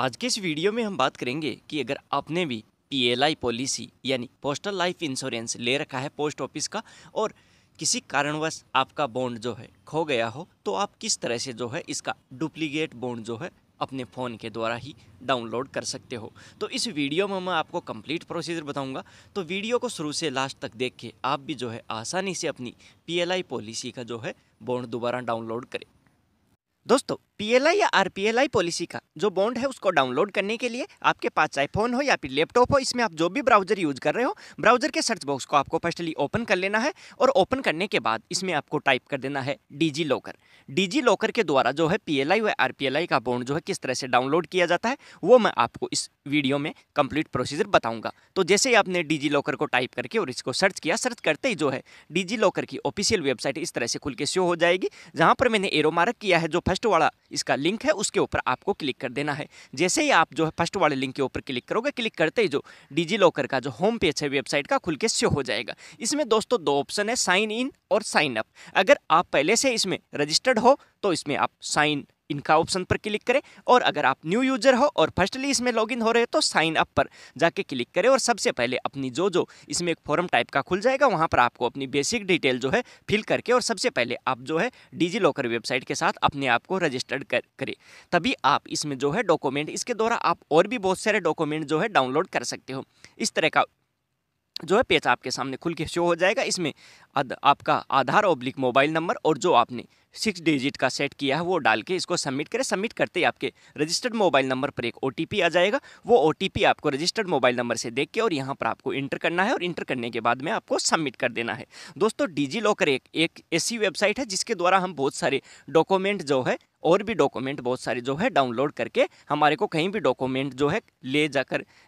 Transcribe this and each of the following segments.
आज के इस वीडियो में हम बात करेंगे कि अगर आपने भी पीएलआई पॉलिसी यानी पोस्टल लाइफ इंश्योरेंस ले रखा है पोस्ट ऑफिस का और किसी कारणवश आपका बॉन्ड जो है खो गया हो तो आप किस तरह से जो है इसका डुप्लीकेट बॉन्ड जो है अपने फ़ोन के द्वारा ही डाउनलोड कर सकते हो। तो इस वीडियो में मैं आपको कंप्लीट प्रोसीजर बताऊंगा, तो वीडियो को शुरू से लास्ट तक देख के आप भी जो है आसानी से अपनी पीएलआई पॉलिसी का जो है बॉन्ड दोबारा डाउनलोड करें। दोस्तों, पीएलआई या आरपीएलआई पॉलिसी का जो बॉन्ड है उसको डाउनलोड करने के लिए आपके पास चाहे फ़ोन हो या फिर लैपटॉप हो, इसमें आप जो भी ब्राउज़र यूज़ कर रहे हो, ब्राउज़र के सर्च बॉक्स को आपको फर्स्टली ओपन कर लेना है और ओपन करने के बाद इसमें आपको टाइप कर देना है डिजीलॉकर। डिजीलॉकर के द्वारा जो है पीएलआई व आरपीएलआई का बॉन्ड जो है किस तरह से डाउनलोड किया जाता है वो मैं आपको इस वीडियो में कंप्लीट प्रोसीजर बताऊँगा। तो जैसे ही आपने डिजीलॉकर को टाइप करके और इसको सर्च किया, सर्च करते ही जो है डिजीलॉकर की ऑफिशियल वेबसाइट इस तरह से खुल के शो हो जाएगी, जहाँ पर मैंने एरो मार्क किया है। जो फर्स्ट वाला इसका लिंक है उसके ऊपर आपको क्लिक कर देना है। जैसे ही आप जो है फर्स्ट वाले लिंक के ऊपर क्लिक करोगे, क्लिक करते ही जो डिजीलॉकर का जो होम पेज है वेबसाइट का खुल के शो हो जाएगा। इसमें दोस्तों दो ऑप्शन है, साइन इन और साइन अप। अगर आप पहले से इसमें रजिस्टर्ड हो तो इसमें आप साइन इनका ऑप्शन पर क्लिक करें, और अगर आप न्यू यूजर हो और फर्स्टली इसमें लॉगिन हो रहे हो तो साइन अप पर जाके क्लिक करें। और सबसे पहले अपनी जो इसमें एक फॉर्म टाइप का खुल जाएगा, वहां पर आपको अपनी बेसिक डिटेल जो है फिल करके और सबसे पहले आप जो है डिजीलॉकर वेबसाइट के साथ अपने आप को रजिस्टर्ड करें, तभी आप इसमें जो है डॉक्यूमेंट, इसके द्वारा आप और भी बहुत सारे डॉक्यूमेंट जो है डाउनलोड कर सकते हो। इस तरह का जो है पेज आपके सामने खुल के शो हो जाएगा। इसमें आपका आधार / मोबाइल नंबर और जो आपने 6 डिजिट का सेट किया है वो डाल के इसको सबमिट करें। सबमिट करते ही आपके रजिस्टर्ड मोबाइल नंबर पर एक OTP आ जाएगा। वो OTP आपको रजिस्टर्ड मोबाइल नंबर से देख के और यहाँ पर आपको इंटर करना है, और इंटर करने के बाद में आपको सबमिट कर देना है। दोस्तों, डिजीलॉकर एक ऐसी वेबसाइट है जिसके द्वारा हम बहुत सारे डॉक्यूमेंट जो है और भी डॉक्यूमेंट बहुत सारे जो है डाउनलोड करके, हमारे को कहीं भी डॉक्यूमेंट जो है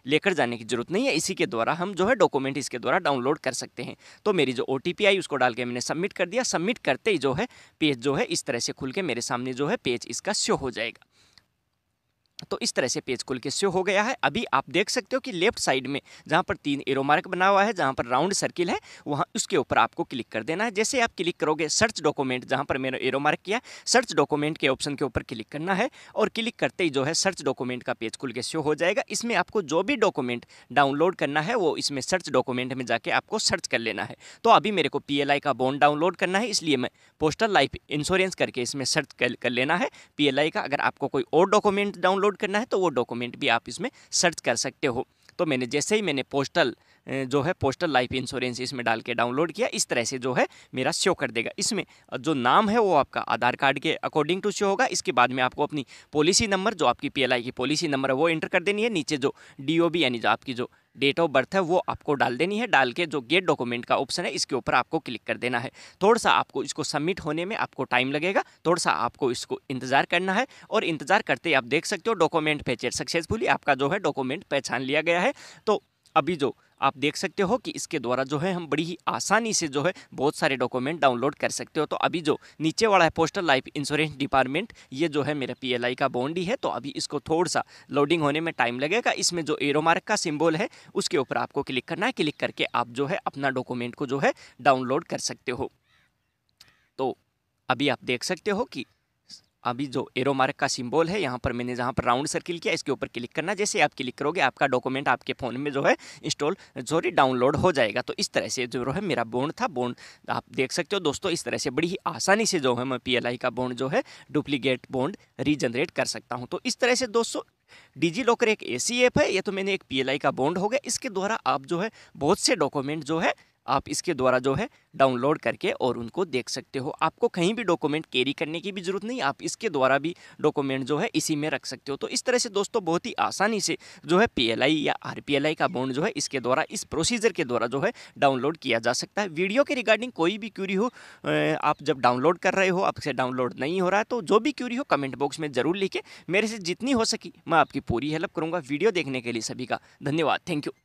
लेकर जाने की ज़रूरत नहीं है, इसी के द्वारा हम जो है डॉक्यूमेंट इसके द्वारा डाउनलोड कर सकते हैं। तो मेरी जो OTP आई उसको डाल के मैंने सबमिट कर दिया। सबमिट करते ही जो है पेज जो है इस तरह से खुल के मेरे सामने जो है पेज इसका शो हो जाएगा। तो इस तरह से पेज खुल के शो हो गया है। अभी आप देख सकते हो कि लेफ्ट साइड में जहाँ पर 3 एरो मार्क बना हुआ है, जहाँ पर राउंड सर्किल है, वहाँ उसके ऊपर आपको क्लिक कर देना है। जैसे आप क्लिक करोगे, सर्च डॉक्यूमेंट जहाँ पर मैंने एरो मार्क किया, सर्च डॉक्यूमेंट के ऑप्शन के ऊपर क्लिक करना है, और क्लिक करते ही जो है सर्च डॉक्यूमेंट का पेज खुल के शो हो जाएगा। इसमें आपको जो भी डॉक्यूमेंट डाउनलोड करना है वो इसमें सर्च डॉक्यूमेंट में जाके आपको सर्च कर लेना है। तो अभी मेरे को पीएलआई का बॉन्ड डाउनलोड करना है, इसलिए मैं पोस्टल लाइफ इंश्योरेंस करके इसमें सर्च कर लेना है पीएलआई का। अगर आपको कोई और डॉक्यूमेंट डाउनलोड करना है तो वो डॉक्यूमेंट भी आप इसमें सर्च कर सकते हो। तो मैंने जैसे ही पोस्टल लाइफ इंश्योरेंस इसमें डाल के डाउनलोड किया, इस तरह से जो है मेरा शो कर देगा। इसमें जो नाम है वो आपका आधार कार्ड के अकॉर्डिंग टू शो होगा। इसके बाद में आपको अपनी पॉलिसी नंबर, जो आपकी पीएलआई की पॉलिसी नंबर है वो एंटर कर देनी है। नीचे जो DOB यानी जो आपकी जो डेट ऑफ बर्थ है वो आपको डाल देनी है। डाल के जो गेट डॉक्यूमेंट का ऑप्शन है इसके ऊपर आपको क्लिक कर देना है। थोड़ा सा आपको इसको सबमिट होने में आपको टाइम लगेगा, थोड़ा सा आपको इसको इंतज़ार करना है, और इंतज़ार करते ही आप देख सकते हो डॉक्यूमेंट फेचर सक्सेसफुली आपका जो है डॉक्यूमेंट पहचान लिया गया है। तो अभी जो आप देख सकते हो कि इसके द्वारा जो है हम बड़ी ही आसानी से जो है बहुत सारे डॉक्यूमेंट डाउनलोड कर सकते हो। तो अभी जो नीचे वाला है पोस्टल लाइफ इंश्योरेंस डिपार्टमेंट, ये जो है मेरा पीएलआई का बॉन्ड ही है। तो अभी इसको थोड़ा सा लोडिंग होने में टाइम लगेगा। इसमें जो एरो मार्क का सिंबल है उसके ऊपर आपको क्लिक करना है। क्लिक करके आप जो है अपना डॉक्यूमेंट को जो है डाउनलोड कर सकते हो। तो अभी आप देख सकते हो कि अभी जो एरो मार्क का सिंबल है, यहाँ पर मैंने जहाँ पर राउंड सर्किल किया इसके ऊपर क्लिक करना। जैसे आप क्लिक करोगे आपका डॉक्यूमेंट आपके फ़ोन में जो है डाउनलोड हो जाएगा। तो इस तरह से जो है मेरा बॉन्ड था, बॉन्ड आप देख सकते हो। दोस्तों, इस तरह से बड़ी ही आसानी से जो है मैं पीएलआई का बॉन्ड जो है डुप्लीकेट बॉन्ड रीजनरेट कर सकता हूँ। तो इस तरह से दोस्तों डिजीलॉकर एक ऐसी ऐप है, ये तो मैंने एक पीएलआई का बॉन्ड हो गया, इसके द्वारा आप जो है बहुत से डॉक्यूमेंट जो है आप इसके द्वारा जो है डाउनलोड करके और उनको देख सकते हो। आपको कहीं भी डॉक्यूमेंट कैरी करने की भी ज़रूरत नहीं, आप इसके द्वारा भी डॉक्यूमेंट जो है इसी में रख सकते हो। तो इस तरह से दोस्तों बहुत ही आसानी से जो है पीएलआई या आरपीएलआई का बॉन्ड जो है इसके द्वारा, इस प्रोसीजर के द्वारा जो है डाउनलोड किया जा सकता है। वीडियो के रिगार्डिंग कोई भी क्यूरी हो, आप जब डाउनलोड कर रहे हो आपसे डाउनलोड नहीं हो रहा है, तो जो भी क्यूरी हो कमेंट बॉक्स में ज़रूर लिखें। मेरे से जितनी हो सकी मैं आपकी पूरी हेल्प करूँगा। वीडियो देखने के लिए सभी का धन्यवाद, थैंक यू।